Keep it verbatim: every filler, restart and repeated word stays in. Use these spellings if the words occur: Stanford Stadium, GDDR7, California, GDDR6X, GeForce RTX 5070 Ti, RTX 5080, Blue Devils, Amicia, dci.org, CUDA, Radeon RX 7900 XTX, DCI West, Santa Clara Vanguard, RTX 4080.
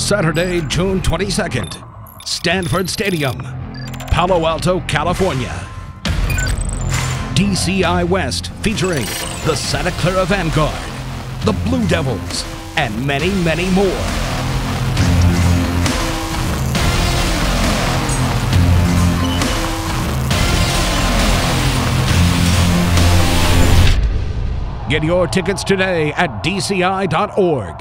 Saturday, June twenty-second, Stanford Stadium, Palo Alto, California. D C I West featuring the Santa Clara Vanguard, the Blue Devils, and many, many more. Get your tickets today at D C I dot org.